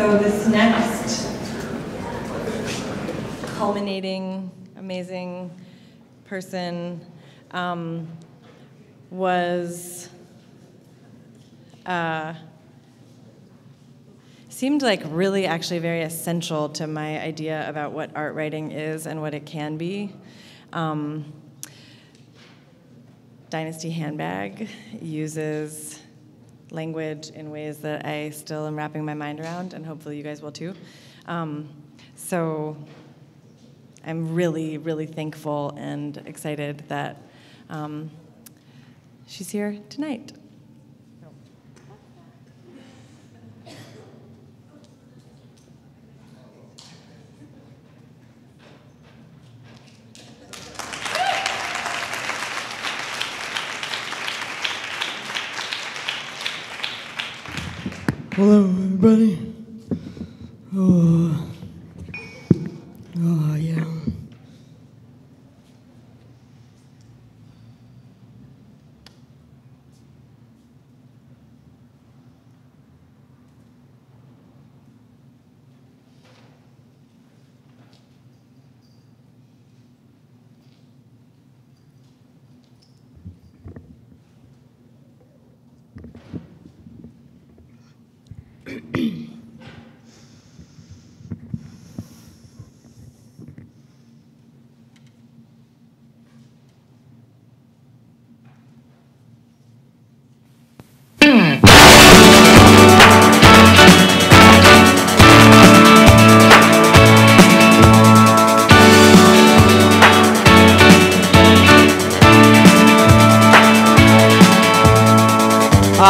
So this next culminating, amazing person seemed like really actually very essential to my idea about what art writing is and what it can be. Dynasty Handbag uses language in ways that I still am wrapping my mind around, and hopefully you guys will too. So I'm really, really thankful and excited that she's here tonight. Hello, everybody. Oh, yeah.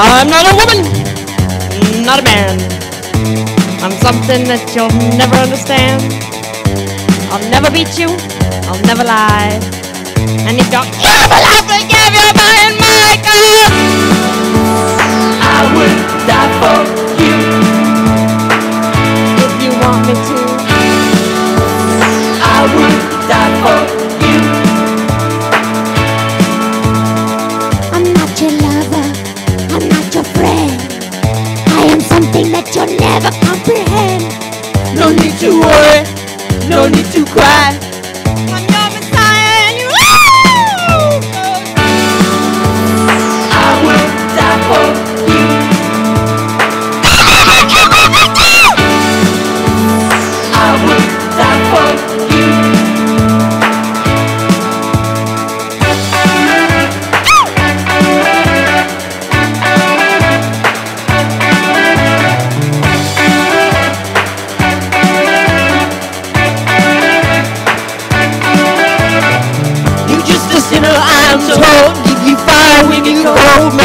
I'm not a woman, not a man. I'm something that you'll never understand. I'll never beat you, I'll never lie. And if you're evil, I'll forgive you, my God. I would die for you if you want me to. I would die for you. I'm not your lover. I'm not your friend. I am something that you'll never comprehend. No need to worry, no need to cry. I'm your Messiah and you. I will die for you. I will die for you.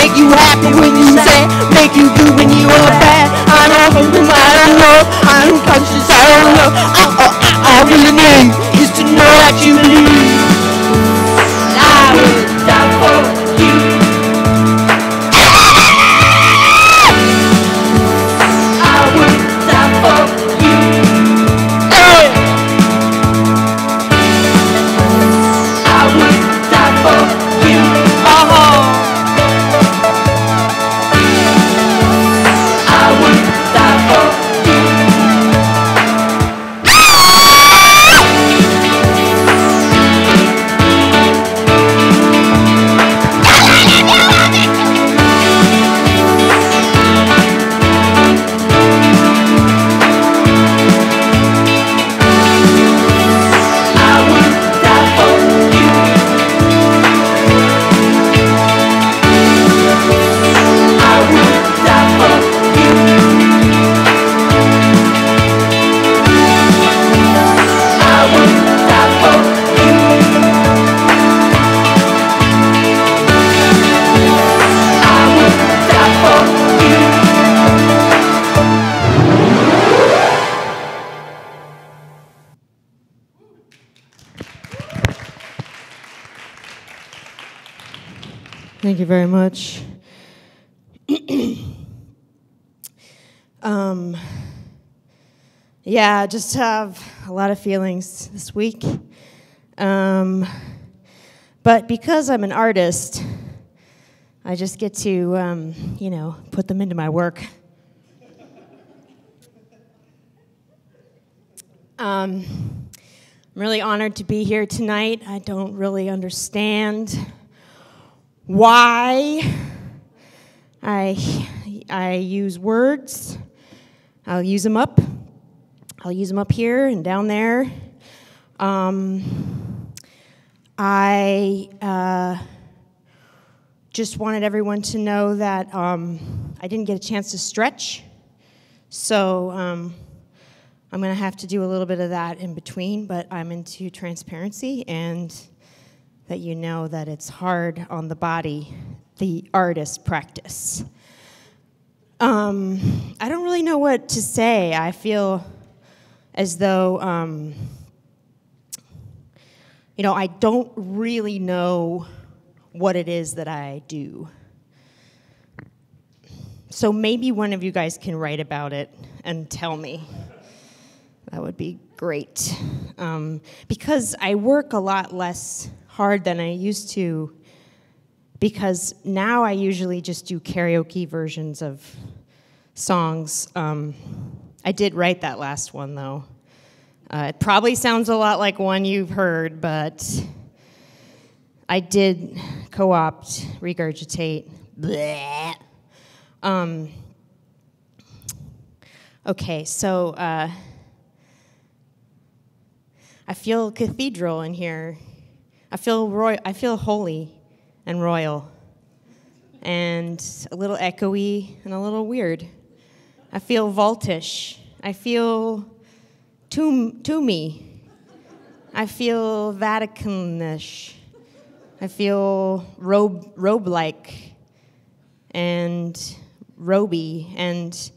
Make you happy when you sad, make you good when you are bad. I know who I don't love, I don't conscious, I don't love. All I really need is to know that you believe. I will die for you. I will die for you. I will die for you. Oh. Thank you very much. Yeah, I just have a lot of feelings this week. But because I'm an artist, I just get to, you know, put them into my work. I'm really honored to be here tonight. I don't really understand why I use words. I'll use them up. I'll use them up here and down there. I just wanted everyone to know that I didn't get a chance to stretch, so I'm going to have to do a little bit of that in between, but I'm into transparency and that you know that it's hard on the body, the artist practice. I don't really know what to say. I feel as though, you know, I don't really know what it is that I do. So maybe one of you guys can write about it and tell me. That would be great. Because I work a lot less hard than I used to, because now I usually just do karaoke versions of songs. I did write that last one, though. It probably sounds a lot like one you've heard, but I did co-opt, regurgitate, bleh. Okay, so I feel cathedral in here. I feel holy and royal, and a little echoey and a little weird. I feel vaultish. I feel tomb-y. I feel Vaticanish. I feel robe-like and roby and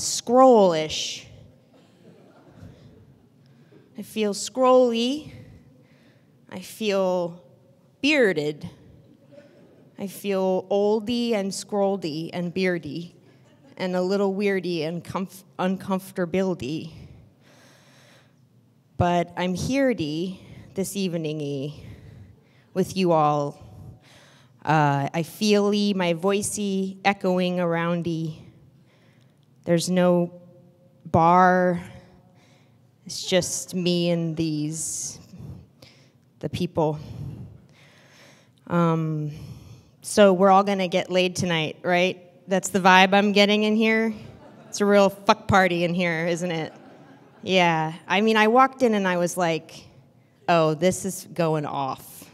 scroll-ish. I feel scrolly. I feel bearded. I feel oldy and scroldy and beardy and a little weirdy and uncomfortability. But I'm here-y this evening-y with you all. I feel-y, my voice-y, echoing around-y. There's no bar. It's just me and the people. So we're all gonna get laid tonight, right? That's the vibe I'm getting in here. It's a real fuck party in here, isn't it? Yeah, I mean, I walked in and I was like, oh, this is going off.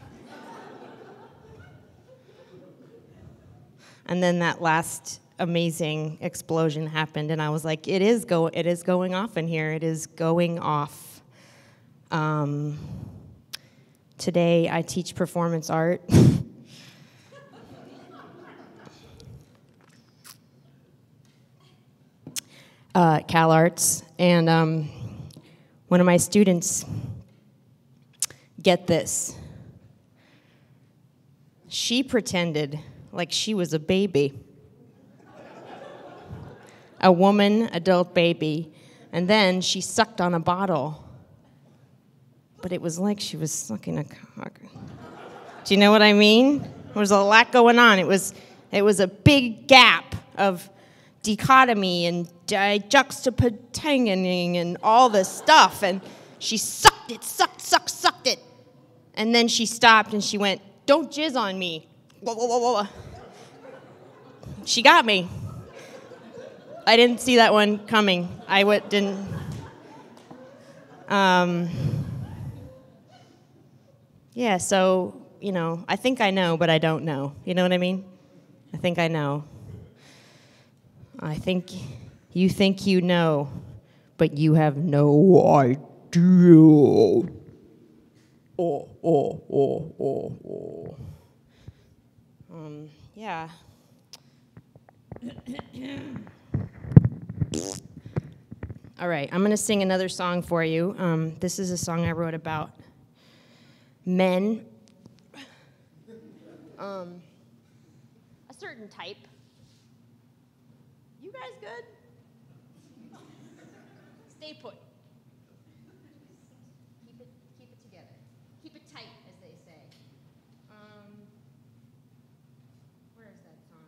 And then that last amazing explosion happened, and I was like, it is going off in here. It is going off. Today I teach performance art. CalArts, and one of my students, get this, she pretended like she was a baby. A woman, adult baby, and then she sucked on a bottle. But it was like she was sucking a cock. Do you know what I mean? There was a lot going on. It was a big gap of dichotomy and juxtapositioning and all this stuff, and she sucked it, sucked it. And then she stopped and she went, "Don't jizz on me." Whoa, whoa, whoa, whoa. She got me. I didn't see that one coming. I didn't. Yeah, so, you know, I think I know, but I don't know. You know what I mean? I think I know. I think you know, but you have no idea. Oh. Yeah. All right, I'm going to sing another song for you. This is a song I wrote about men, a certain type. You guys good? Stay put. Keep it together. Keep it tight, as they say. Where is that song?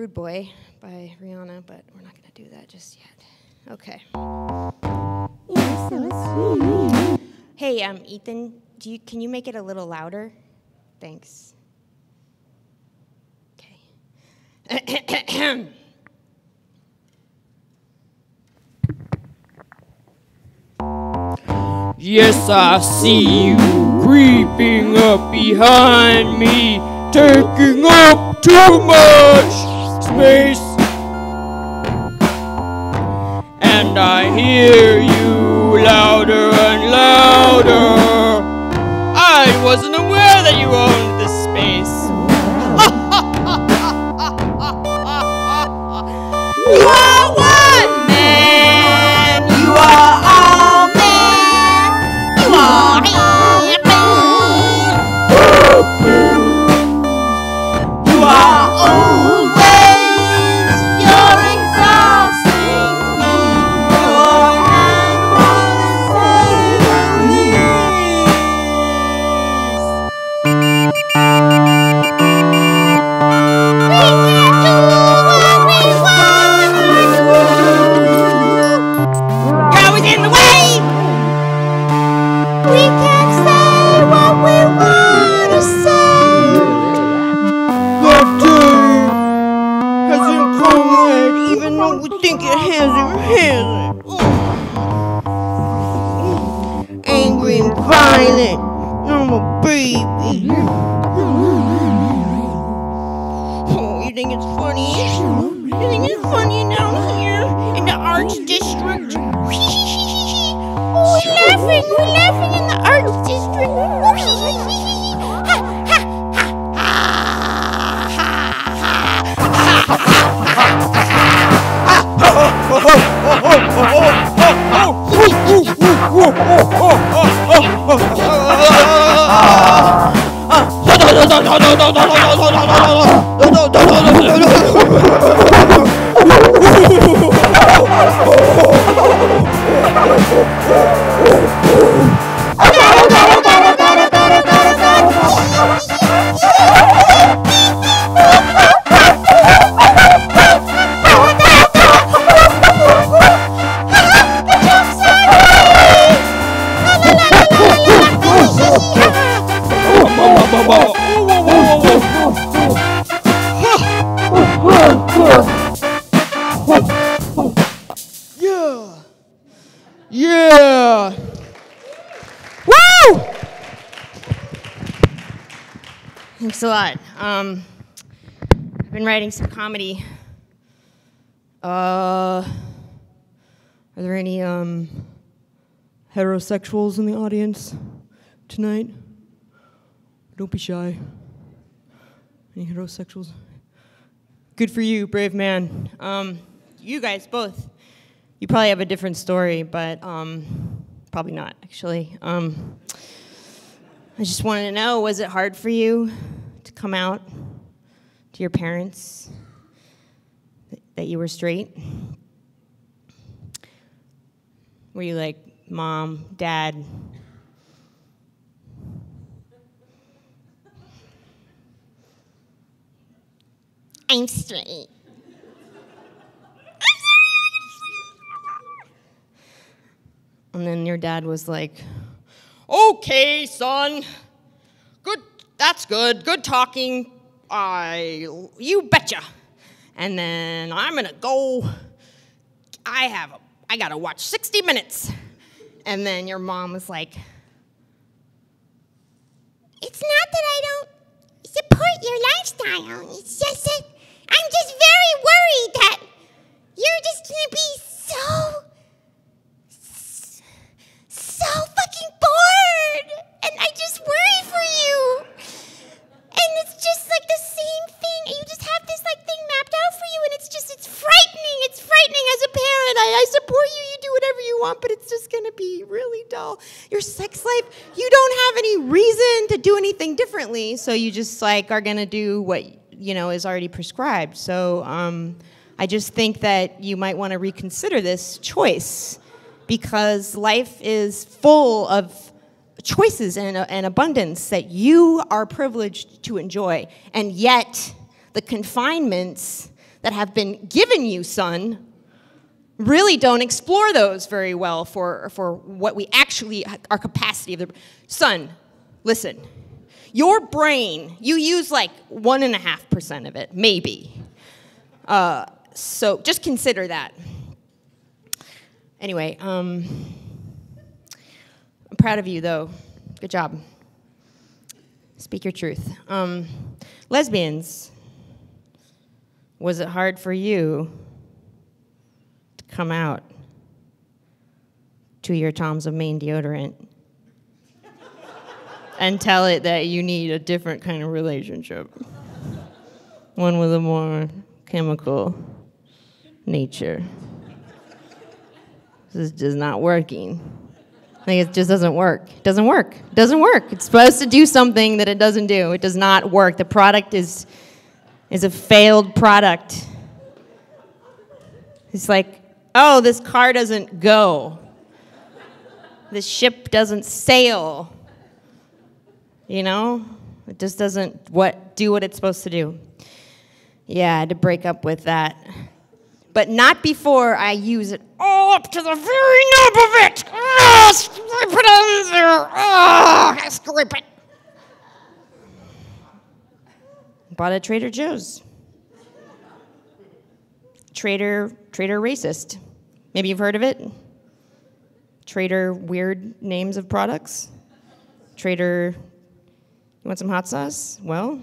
Rude Boy by Rihanna, but we're not going to do that just yet. Okay. So sweet. Hey, Ethan, can you make it a little louder? Thanks. Okay. Yes, I see you creeping up behind me, taking up too much space. And I hear you louder and louder. I wasn't aware that you owned this space. Thanks a lot. I've been writing some comedy. Are there any heterosexuals in the audience tonight? Don't be shy. Any heterosexuals? Good for you, brave man. You guys both, you probably have a different story, but probably not, actually. I just wanted to know, was it hard for you to come out to your parents that you were straight? Were you like, Mom, Dad? I'm straight. And then your dad was like, okay, son, good, that's good, good talking, you betcha. And then I'm gonna go, I gotta watch 60 Minutes. And then your mom was like, it's not that I don't support your lifestyle, it's just that I'm just very worried that you're just gonna be so fucking bored, and I just worry for you, and it's just like the same thing, and you just have this like thing mapped out for you, and it's just, it's frightening as a parent. I support you, you do whatever you want, but it's just gonna be really dull. Your sex life, you don't have any reason to do anything differently, so you just like are gonna do what, you know, is already prescribed, so I just think that you might wanna reconsider this choice, because life is full of choices and abundance that you are privileged to enjoy. And yet, the confinements that have been given you, son, really don't explore those very well for what we actually, our capacity of the, son, listen, your brain, you use like 1.5% of it, maybe. So just consider that. Anyway, I'm proud of you though, good job. Speak your truth. Lesbians, was it hard for you to come out to your Toms of Maine deodorant and tell it that you need a different kind of relationship? One with a more chemical nature. This is just not working. Like, it just doesn't work. It doesn't work. It doesn't work. It's supposed to do something that it doesn't do. It does not work. The product is a failed product. It's like, oh, this car doesn't go. This ship doesn't sail. You know? It just doesn't do what it's supposed to do. Yeah, I had to break up with that. But not before I use it all up to the very nub of it. Oh, scrape it on there. Oh, scrape it. Bought at Trader Joe's. Trader racist. Maybe you've heard of it. Trader weird names of products. Trader, you want some hot sauce? Well,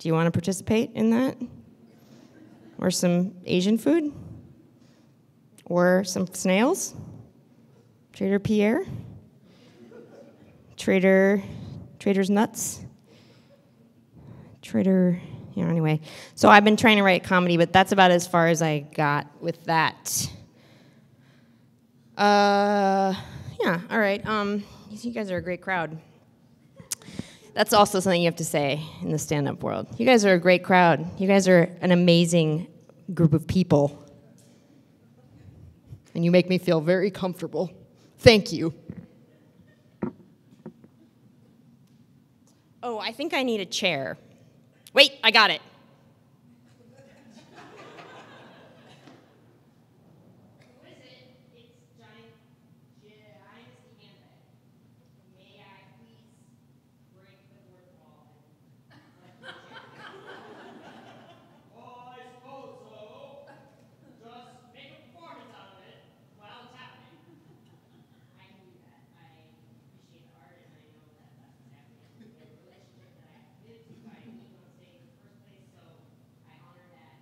do you want to participate in that? Or some Asian food? Or some snails? Trader Pierre? Trader's nuts? Trader, you know, anyway. So I've been trying to write comedy, but that's about as far as I got with that. Yeah, all right. You guys are a great crowd. That's also something you have to say in the stand-up world. You guys are a great crowd. You guys are an amazing group of people. And you make me feel very comfortable. Thank you. Oh, I think I need a chair. Wait, I got it. What is it? It's giant Dynasty Handbag. May I please break the word wall? Well, I suppose so. Just make a performance out of it while it's happening. I knew that. I appreciate art and I know that that's happening. The relationship that I have lived to my ego state in the first place, so I honor that.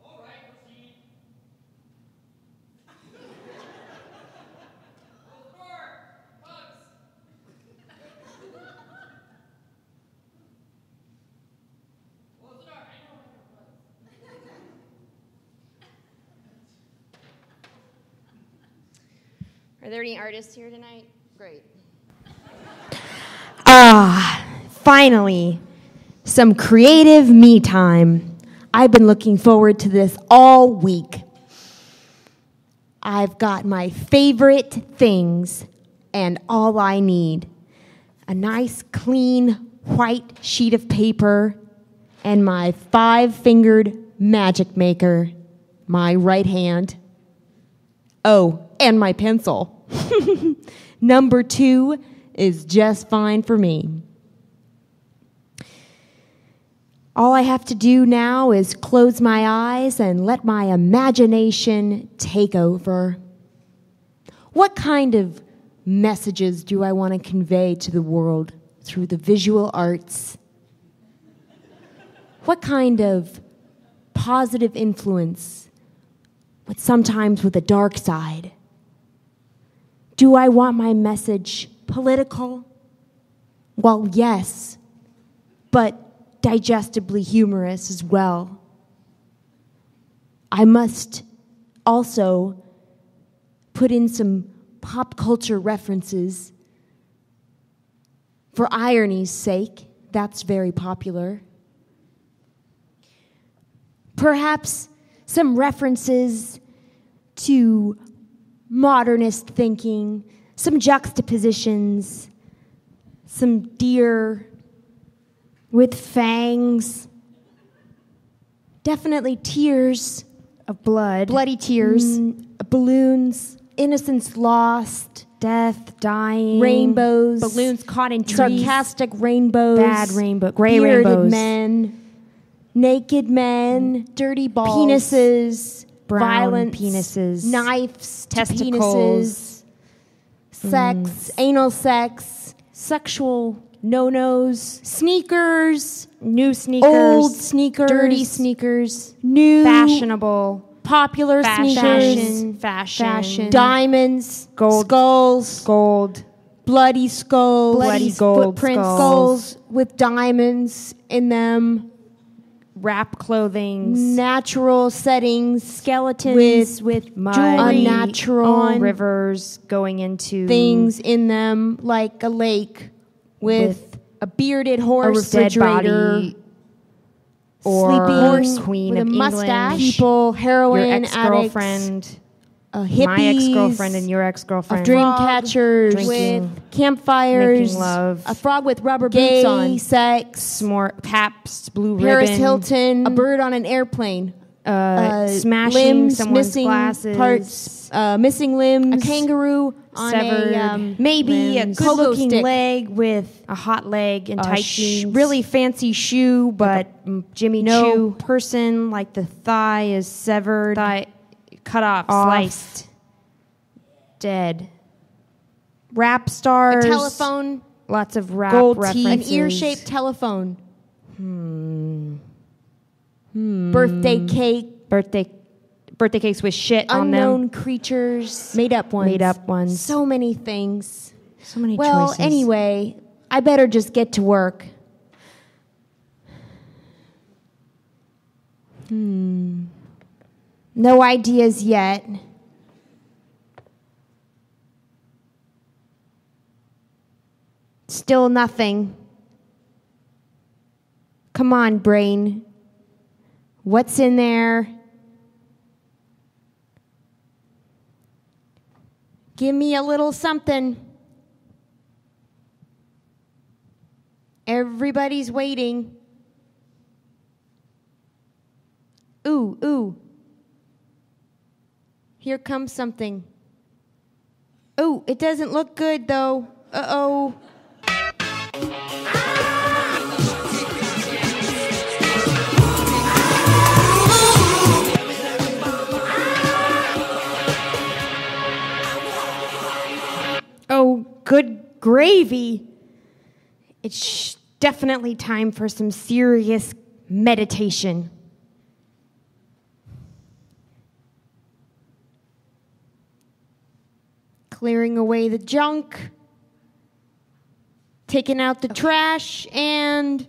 All right, proceed. Those bugs. Well, it's not. I know what it was. Are there any artists here tonight? Great. Ah, finally, some creative me time. I've been looking forward to this all week. I've got my favorite things and all I need. A nice, clean, white sheet of paper and my five-fingered magic maker, my right hand. Oh, and my pencil. Number two is just fine for me. All I have to do now is close my eyes and let my imagination take over. What kind of messages do I want to convey to the world through the visual arts? What kind of positive influence, but sometimes with a dark side? Do I want my message political? Well, yes, but digestibly humorous as well. I must also put in some pop culture references. For irony's sake, that's very popular. Perhaps some references to modernist thinking, some juxtapositions, some deer with fangs. Definitely tears of blood. Bloody tears. Balloons. Innocence lost. Death, dying. Rainbows. Balloons caught in trees. Sarcastic rainbows. Bad rainbow. Gray bearded rainbows. Bearded men. Naked men. Dirty balls. Penises. Brown violence. Penises. Knives. Testicles. Penises, sex. Anal sex. Sexual no-nos. Sneakers. New sneakers. Old sneakers. Dirty sneakers. New. Fashionable. Popular sneakers. Fashion. Diamonds. Gold. Skulls. Gold. Bloody skulls. Bloody gold footprints. Skulls with diamonds in them. Wrap clothing. Natural settings. Skeletons with mud. Unnatural. Rivers going into. Things in them like a lake with a bearded horse. A refrigerator. Or horse queen with of a mustache, English, people, heroin, your ex-girlfriend, addicts, hippies, my ex-girlfriend and your ex-girlfriend, dream catchers, drinking, with campfires, love, a frog with rubber boots on, sex, more Paps, blue Paris ribbon, Paris Hilton, a bird on an airplane, smashing limbs, someone's missing glasses, parts, missing limbs, a kangaroo on severed, maybe limbs, a good-looking leg with a hot leg and tight jeans, really fancy shoe, but like Jimmy Choo person, like the thigh is severed, thigh cut off, sliced, dead. Rap stars, a telephone, lots of rap gold references, an ear-shaped telephone. Birthday cake. Birthday cakes with shit on them. Unknown creatures. Made up ones. So many things. So many choices. Well, anyway, I better just get to work. No ideas yet. Still nothing. Come on, brain. What's in there? Give me a little something. Everybody's waiting. Ooh, ooh. Here comes something. Ooh, it doesn't look good, though. Uh-oh. Good gravy. It's definitely time for some serious meditation. Clearing away the junk, taking out the trash, and...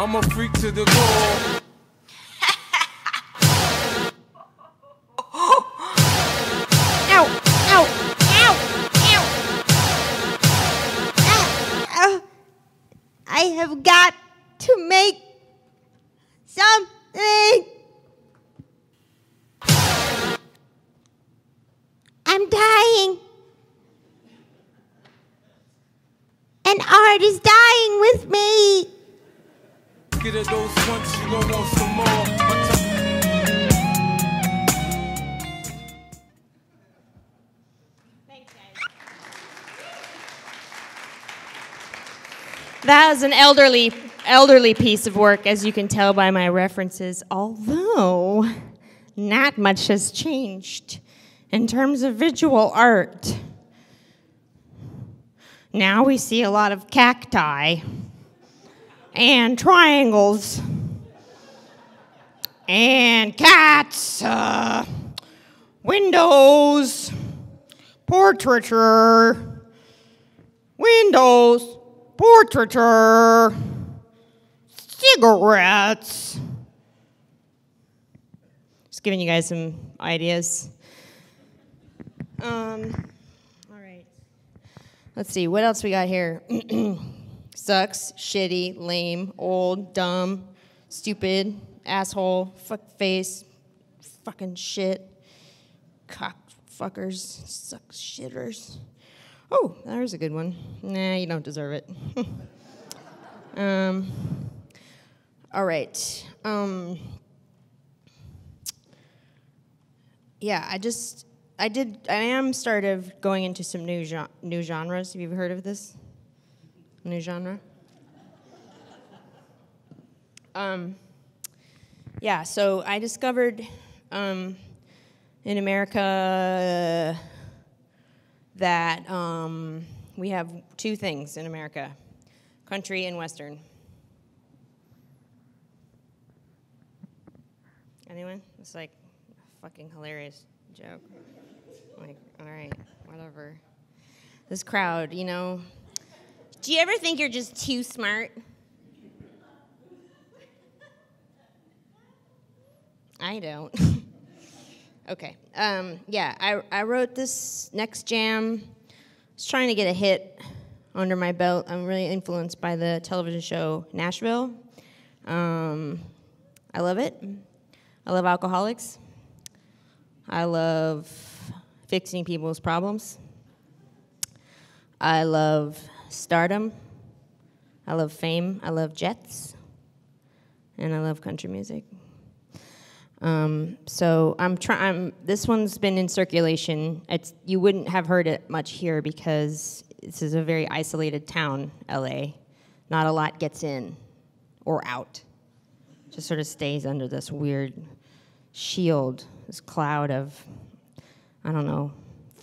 I'm a freak to the core. Ow, ow, ow, ow. I have got to make something. I'm dying. And art is dying with me. Get at those ones, you don't want some more. Thanks, guys. That is an elderly piece of work, as you can tell by my references, although not much has changed in terms of visual art. Now we see a lot of cacti. And triangles and cats, windows, portraiture, windows, portraiture, cigarettes. Just giving you guys some ideas. All right. Let's see, what else we got here? Sucks, shitty, lame, old, dumb, stupid, asshole, fuck face, fucking shit, cock fuckers, suck shitters. Oh, there's a good one. Nah, you don't deserve it. All right. Yeah, I am sort of going into some new genres. Have you heard of this? New genre? Yeah, so I discovered in America that we have two things in America, country and Western. Anyone? It's like a fucking hilarious joke. Like, all right, whatever. This crowd, you know. Do you ever think you're just too smart? I don't. Okay. Yeah, I wrote this next jam. I was trying to get a hit under my belt. I'm really influenced by the television show Nashville. I love it. I love alcoholics. I love fixing people's problems. I love stardom. I love fame. I love jets. And I love country music. So I'm trying. This one's been in circulation. It's, you wouldn't have heard it much here because this is a very isolated town, LA. Not a lot gets in or out. Just sort of stays under this weird shield, this cloud of, I don't know,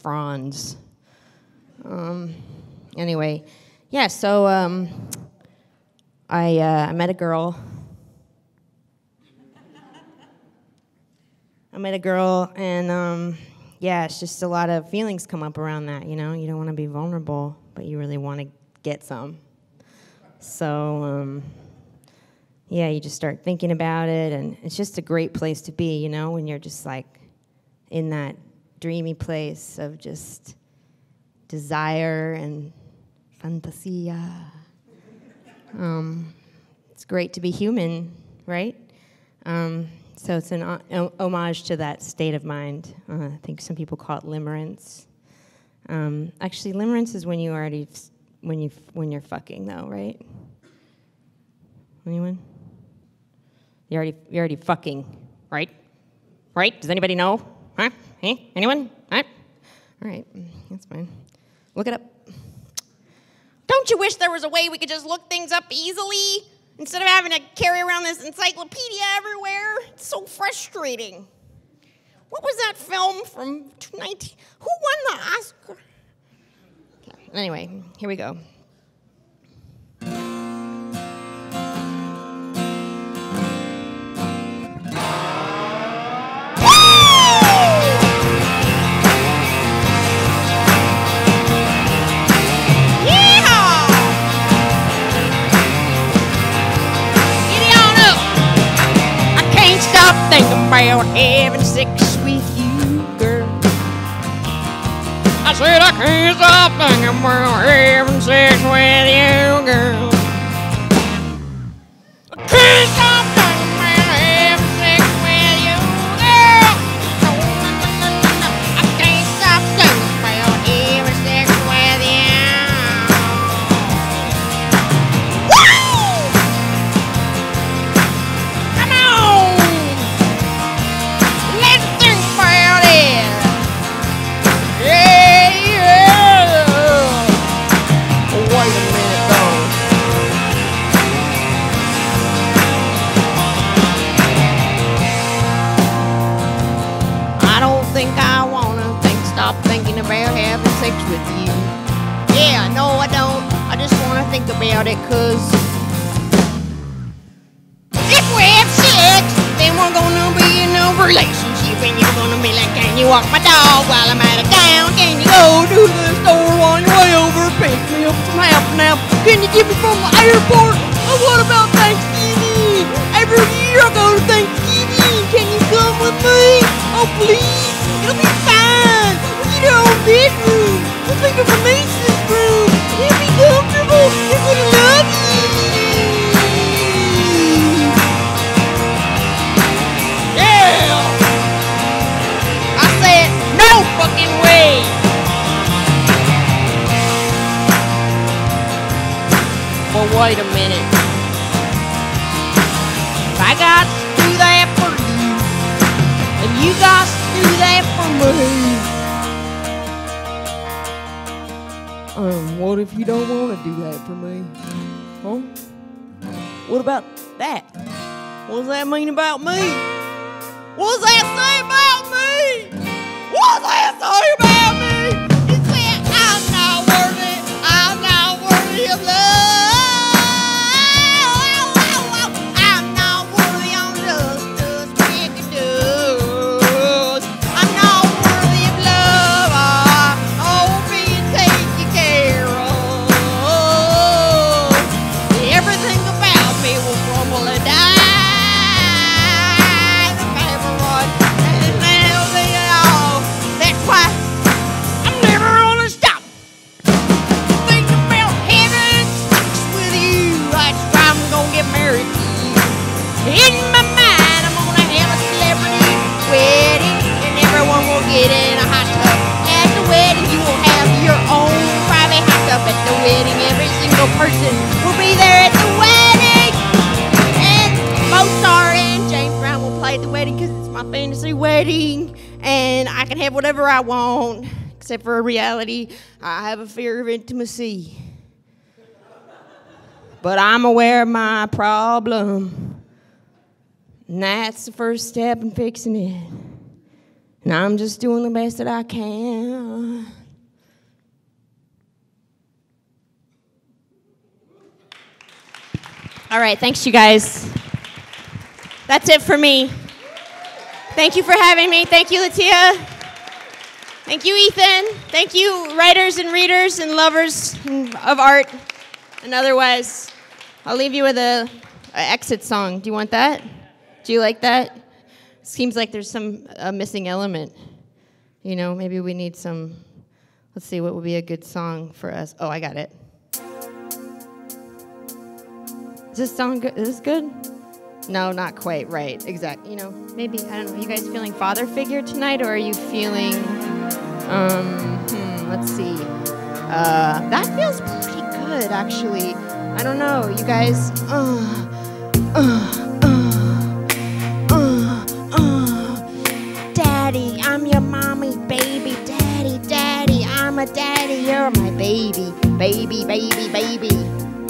fronds. Anyway, yeah, so I met a girl. And yeah, it's just a lot of feelings come up around that, you know? You don't want to be vulnerable, but you really want to get some. So yeah, you just start thinking about it, and it's just a great place to be, you know, when you're just like in that dreamy place of just desire and fantasia. It's great to be human, right? So it's an homage to that state of mind. I think some people call it limerence. Actually, limerence is when you already, when you're fucking though, right? Anyone? You're already fucking, right? Right? Does anybody know? Huh? Hey? Anyone? Huh? All right, that's fine. Look it up. Don't you wish there was a way we could just look things up easily? Instead of having to carry around this encyclopedia everywhere, it's so frustrating. What was that film from 2019? Who won the Oscar? Okay. Anyway, here we go. Think about having sex with you, girl. I said I can't stop thinking about having sex with you, girl. I can't stop thinking about having sex with you, girl. No. I can't stop thinking about having sex with you. Woo! Come on! With you. Yeah, no, I don't. I just want to think about it, cause if we have sex, then we're gonna walk my dog while I'm out of town? Can you go to the store on your way over? Pick me up from half an hour. Can you get me from the airport? Oh, what about Thanksgiving? Every year I go to Thanksgiving. Can you come with me? Oh, please. It'll be fine. We'll get our own bedroom. We'll think of a niece's room. It'll be comfortable. We're going to love you. Wait a minute. If I got to do that for you, and you got to do that for me. What if you don't want to do that for me? Huh? What about that? What does that mean about me? What does that say about me? What does that say about me? It said I'm not worthy of love. Person will be there at the wedding, and Mozart and James Brown will play at the wedding because it's my fantasy wedding, and I can have whatever I want, except for a reality. I have a fear of intimacy, but I'm aware of my problem, and that's the first step in fixing it, and I'm just doing the best that I can. All right, thanks, you guys. That's it for me. Thank you for having me. Thank you, Latia. Thank you, Ethan. Thank you, writers and readers and lovers of art and otherwise. I'll leave you with an exit song. Do you want that? Do you like that? Seems like there's some missing element. You know, maybe we need some, let's see, what would be a good song for us? Oh, I got it. Does this sound good? Is this good? No, not quite right. Exactly. You know, maybe, I don't know. Are you guys feeling father figure tonight, or are you feeling, let's see. That feels pretty good, actually. I don't know. You guys, Daddy, I'm your mommy, baby. Daddy, daddy, I'm a daddy. You're my baby, baby, baby, baby.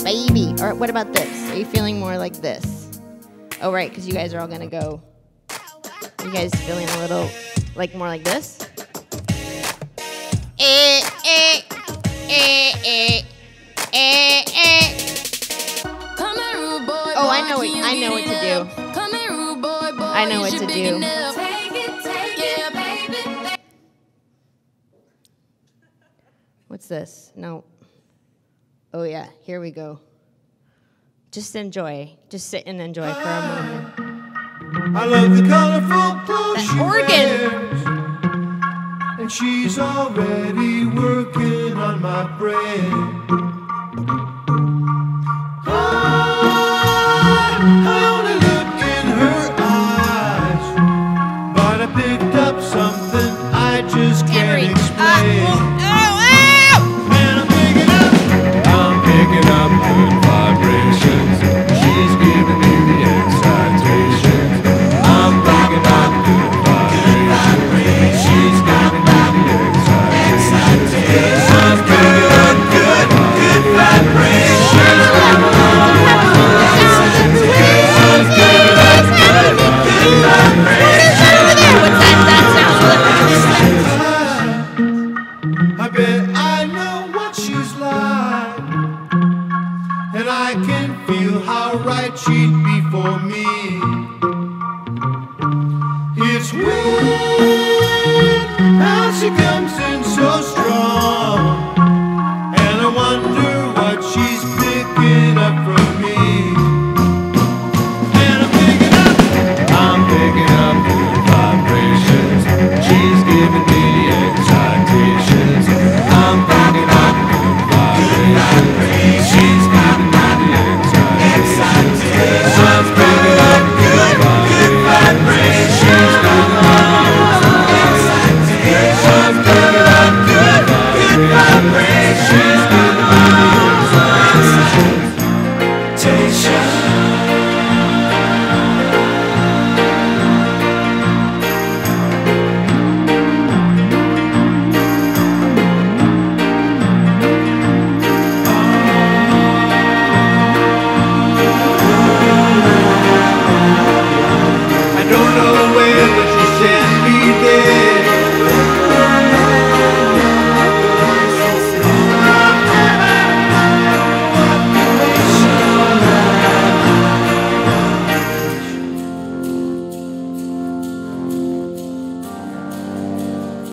Baby. Or what about this? Are you feeling more like this? Oh, right, because you guys are all going to go. Are you guys feeling a little like more like this? Oh, I know what to do. I know what to do. What's this? No. Oh yeah, here we go. Just enjoy. Just sit and enjoy for a moment. I love the colorful clothes she wears, and she's already working on my brain. I only looked in her eyes, but I picked up something I just can't explain. Up good vibrations, she's giving me the excitations. I'm thinking about good vibrations, she's giving me the excitations. I'm thinking about good vibrations. I'm thinking about good vibrations. What's that sound? I bet I know what she's like. And I can feel how right she'd be for me. It's weird. I don't know where, but you said